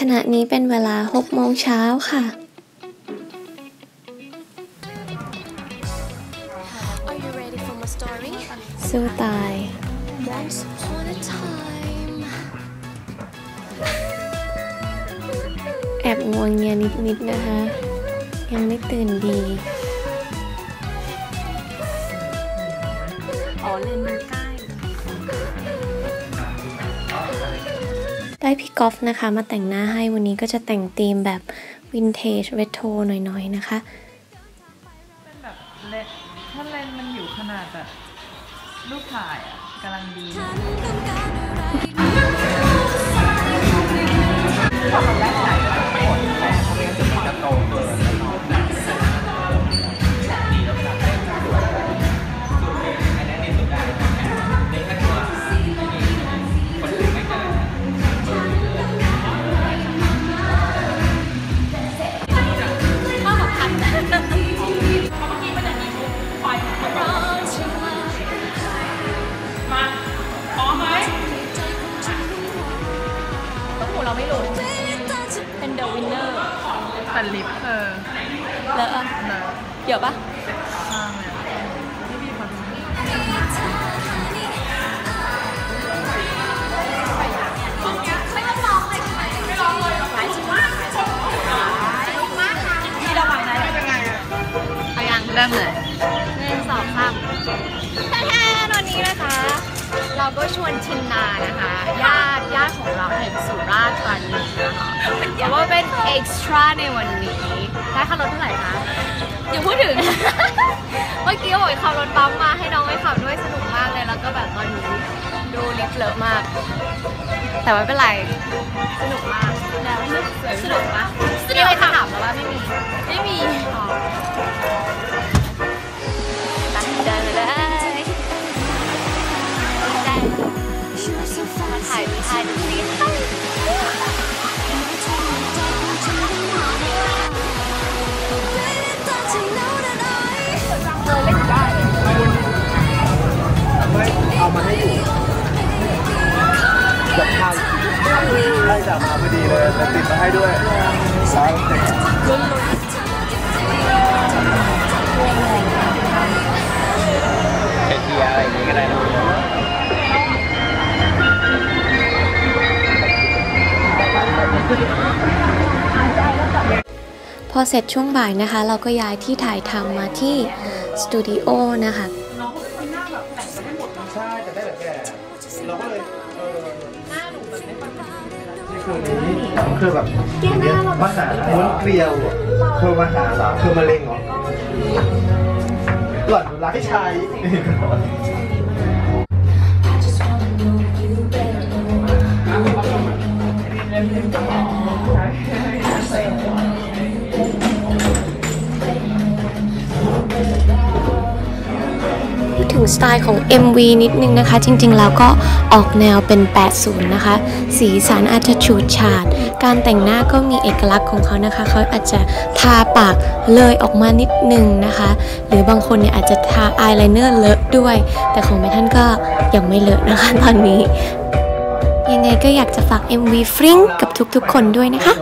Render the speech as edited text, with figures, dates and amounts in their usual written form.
ขณะนี้เป็นเวลา 6 โมงเช้าค่ะสู้ตายแอบงวงเงียนิดนะคะยังไม่ตื่นดีได้พี่กอล์ฟนะคะมาแต่งหน้าให้วันนี้ก็จะแต่งธีมแบบวินเทจเรโทรหน่อยๆนะคะเป็นแบบเลนถ้าเลนมันอยู่ขนาดแบบรูปถ่ายกำลังดีแต่ลิปเลอะเดี๋ยวปะเริ่มเลย1 2 3ท่านแทนวันนี้นะคะเราก็ชวนชินนานะคะญาติของเราแห่งสุราษฎร์ธานีนะคะเพราะว่าเป็นเอ็กซ์ตร้าในวันนี้ได้ค่ารถเท่าไหร่คะอย่าพูดถึง เมื่อกี้โอ้ยขับรถปั๊มมาให้น้องไปขับด้วยสนุกมากเลยแล้วก็แบบตอนนี้ดูลิฟต์เลอะมากแต่ไม่เป็นไรสนุกมากแล้วสนุกปะสนุกเลยค่ะถามแล้วว่าไม่มีถ่ายดูสิเอามาให้ดูแบบทางได้จากมาพอดีเลยแล้วติดมาให้ด้วยสายเต็มพอเสร็จช่วงบ่ายนะคะเราก็ย้ายที่ถ่ายทำมาที่สตูดิโอนะคะคือแบบมาหาม้วนเกลียวคือมาหาเหรอคือมะเร็งเหรอหล่อนรักให้ใช้ถึงสไตล์ของ MV นิดนึงนะคะจริงๆแล้วก็ออกแนวเป็น 80 นะคะสีสันอาจจะฉูดฉาดการแต่งหน้าก็มีเอกลักษณ์ของเขานะคะเขาอาจจะทาปากเลยออกมานิดนึงนะคะหรือบางคนเนี่ยอาจจะทาอายไลเนอร์เลอะด้วยแต่ของแม่ท่านก็ยังไม่เลอะนะคะตอนนี้ยังไงก็อยากจะฝาก MV ฟริ้งกับทุกๆคนด้วยนะคะ